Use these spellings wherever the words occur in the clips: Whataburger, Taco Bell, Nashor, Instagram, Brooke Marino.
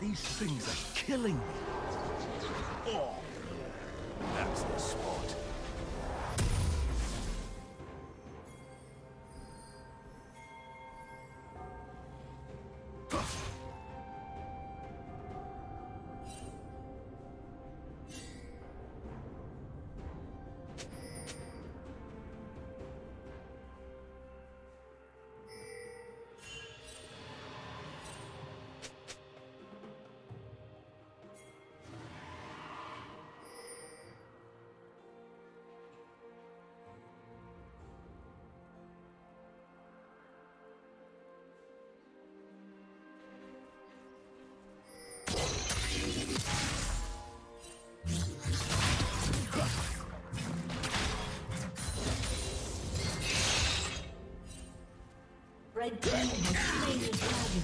These things are killing me. Oh, yeah. That's the spot. Red team has slain the dragon.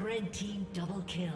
Red team double kill.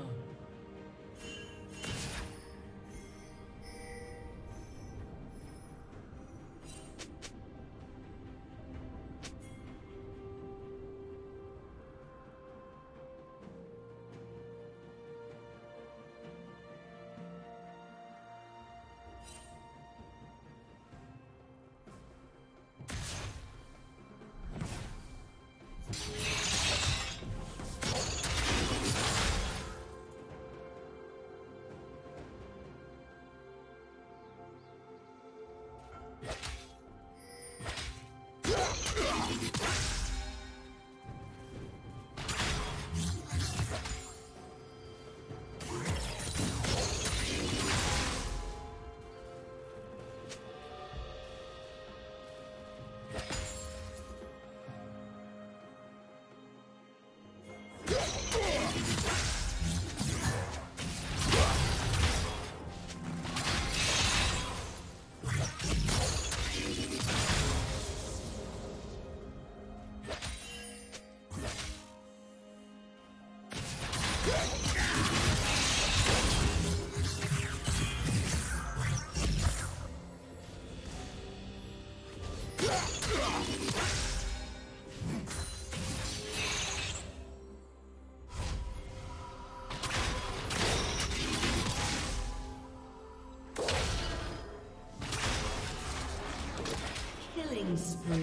Killing spree.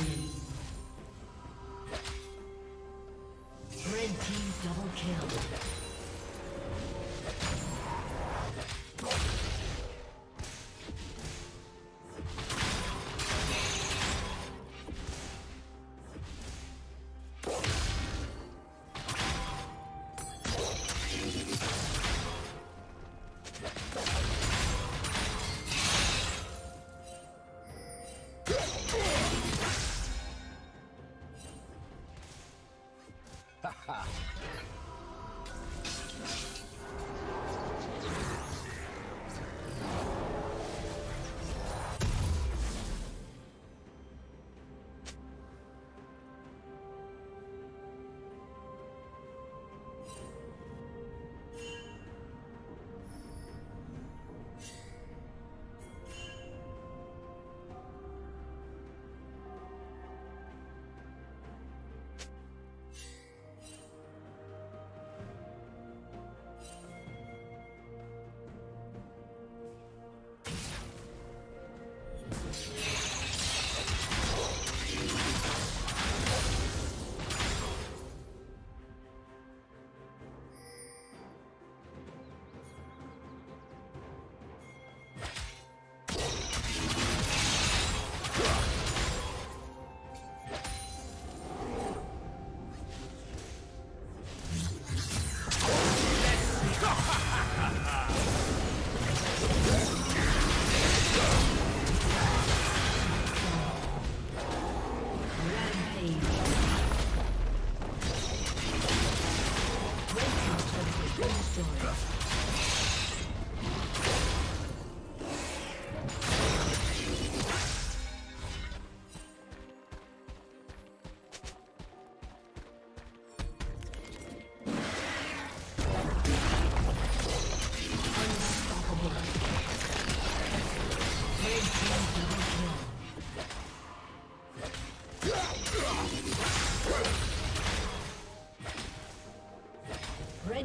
Red team double kill.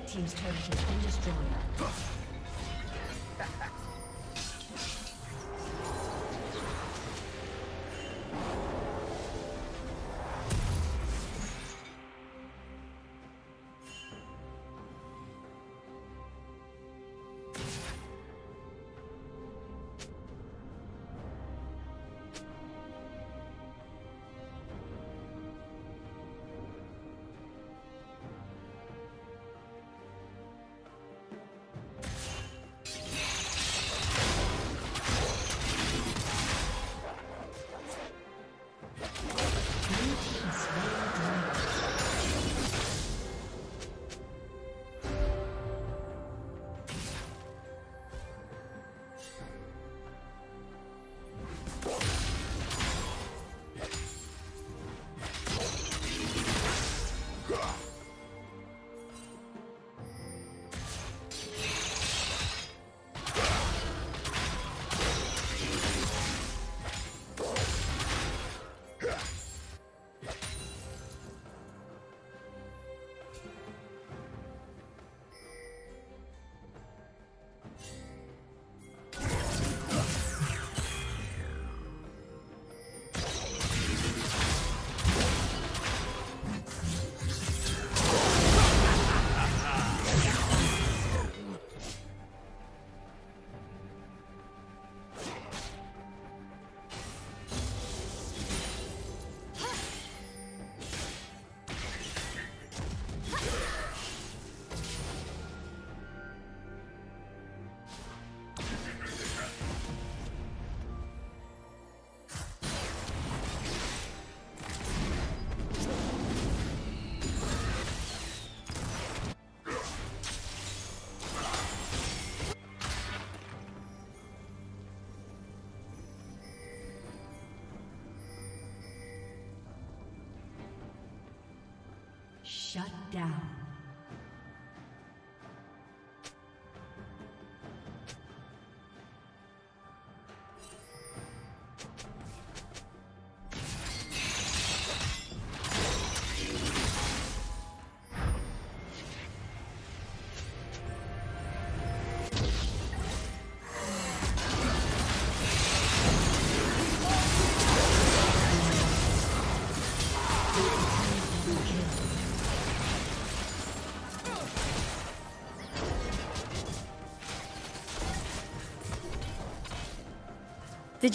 Team's turret has been destroyed. Shut down. Did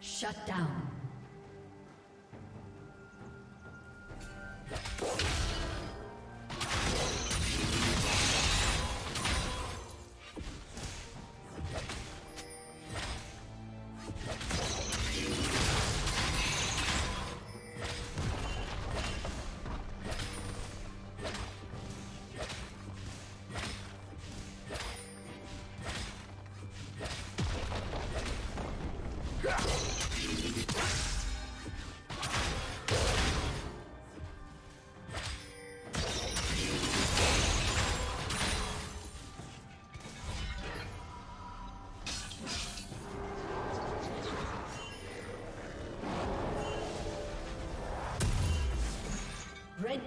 Shut down. Red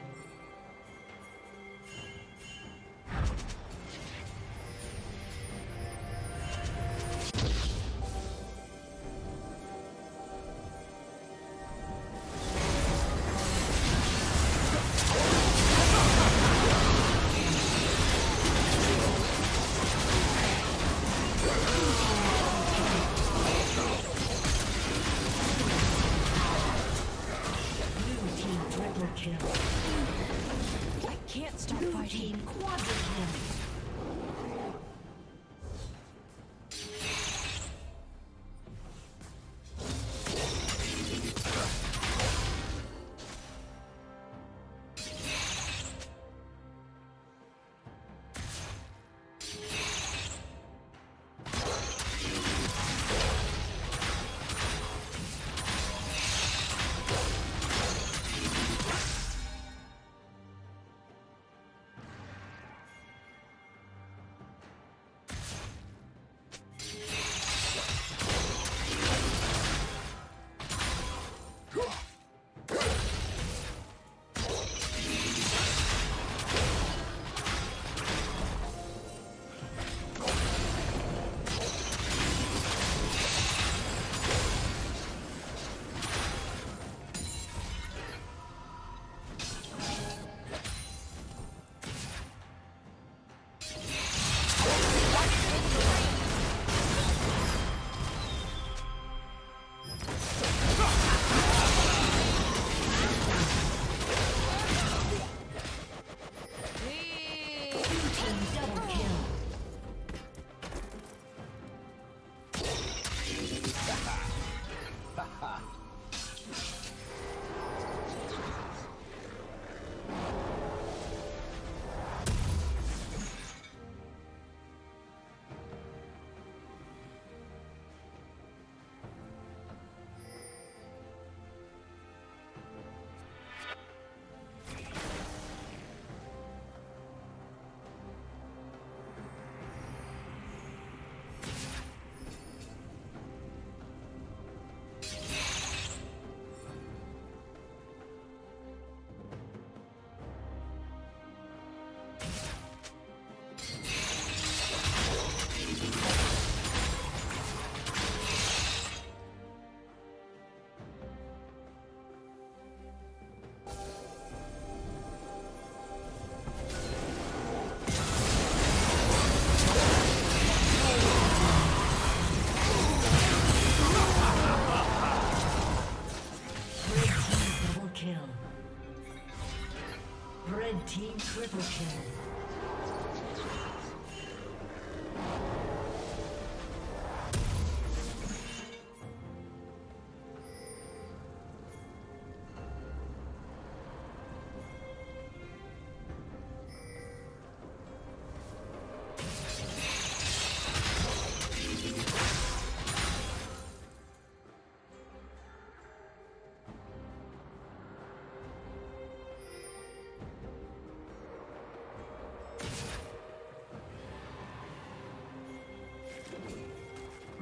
Kill.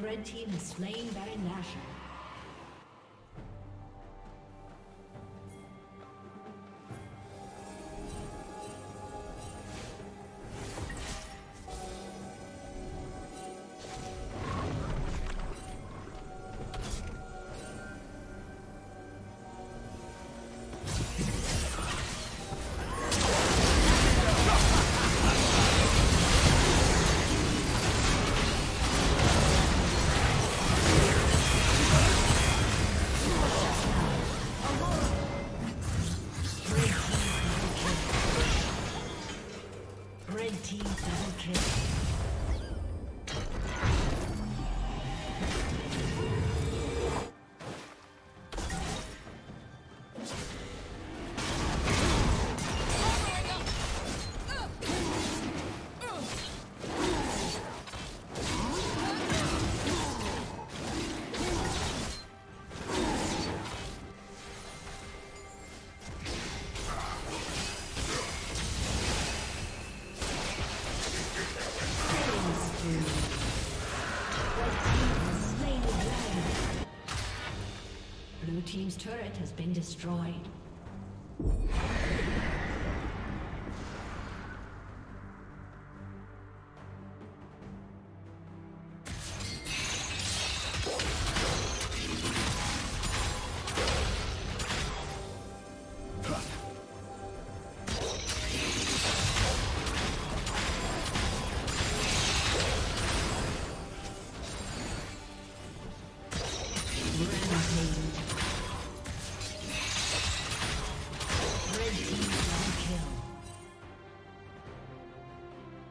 Red team is slain by Nashor. Team's turret has been destroyed. Blue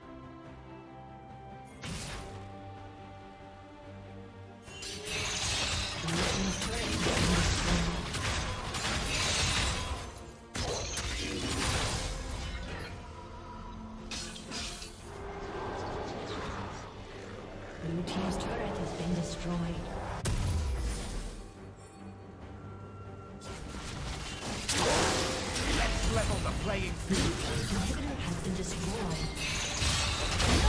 team's turret has been destroyed. Let's level the playing field. The inhibitor has been destroyed. No!